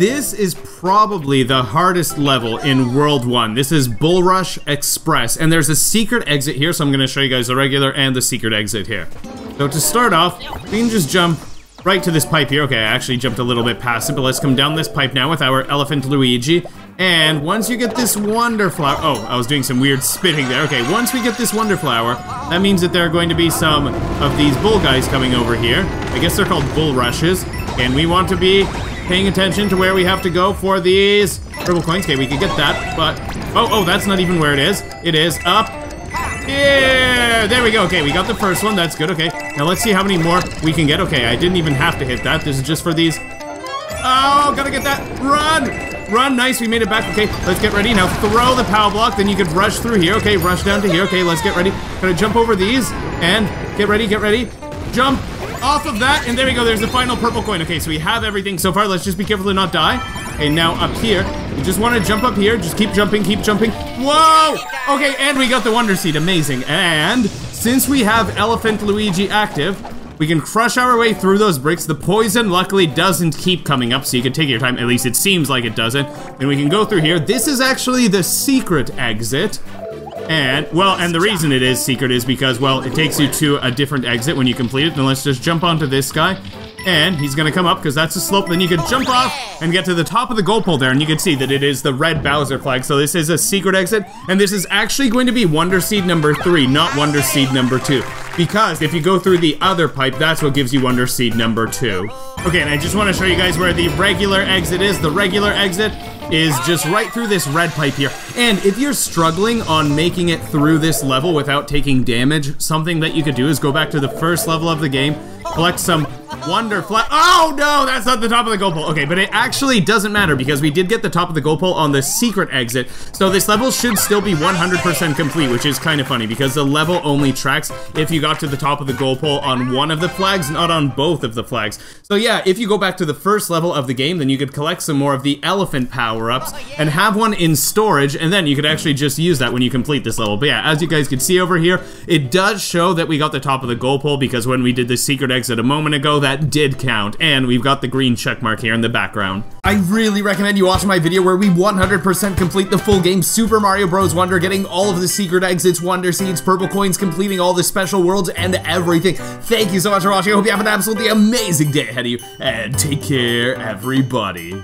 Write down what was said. This is probably the hardest level in World 1. This is Bulrush Express, and there's a secret exit here, so I'm going to show you guys the regular and the secret exit here. So to start off, we can just jump right to this pipe here. Okay, I actually jumped a little bit past it, but let's come down this pipe now with our Elephant Luigi. And once you get this Wonder Flower... Oh, I was doing some weird spitting there. Okay, once we get this Wonder Flower, that means that there are going to be some of these bull guys coming over here. I guess they're called Bulrushes. And we want to be paying attention to where we have to go for these Purple Coins. Okay, we could get that, but... Oh, that's not even where it is. It is up here! There we go. Okay, we got the first one. That's good. Okay, now let's see how many more we can get. Okay, I didn't even have to hit that. This is just for these... Oh, gotta get that. Run! Run, nice, we made it back. Okay, let's get ready. Now throw the power block, then you could rush through here. Okay, rush down to here. Okay, let's get ready. Gonna jump over these, and get ready. Jump off of that, and there we go, there's the final purple coin. Okay, so we have everything so far. Let's just be careful to not die. Okay, now up here, you just wanna jump up here. Just keep jumping. Whoa! Okay, and we got the Wonder Seed, amazing. And since we have Elephant Luigi active, we can crush our way through those bricks. The poison, luckily, doesn't keep coming up, so you can take your time. At least it seems like it doesn't. And we can go through here. This is actually the secret exit. And, well, and the reason it is secret is because, well, it takes you to a different exit when you complete it. Then let's just jump onto this guy. And he's gonna come up, because that's a slope. Then you could jump off and get to the top of the goal pole there. And you can see that it is the red Bowser flag. So this is a secret exit. And this is actually going to be Wonder Seed number 3, not Wonder Seed number 2. Because if you go through the other pipe, that's what gives you Wonder Seed number 2. Okay, and I just want to show you guys where the regular exit is. The regular exit is just right through this red pipe here. And if you're struggling on making it through this level without taking damage, something that you could do is go back to the first level of the game, collect some Wonder Flower. Oh no, that's not the top of the goal pole. Okay, but it actually doesn't matter because we did get the top of the goal pole on the secret exit. So this level should still be 100% complete, which is kind of funny because the level only tracks if you got to the top of the goal pole on one of the flags, not on both of the flags. So yeah, if you go back to the first level of the game, then you could collect some more of the elephant power-ups and have one in storage, and then you could actually just use that when you complete this level. But yeah, as you guys can see over here, it does show that we got the top of the goal pole because when we did the secret exit a moment ago, that did count, and we've got the green check mark here in the background. I really recommend you watch my video where we 100% complete the full game, Super Mario Bros. Wonder, getting all of the secret exits, Wonder Seeds, Purple Coins, completing all the special worlds, and everything. Thank you so much for watching. I hope you have an absolutely amazing day ahead of you, and take care, everybody.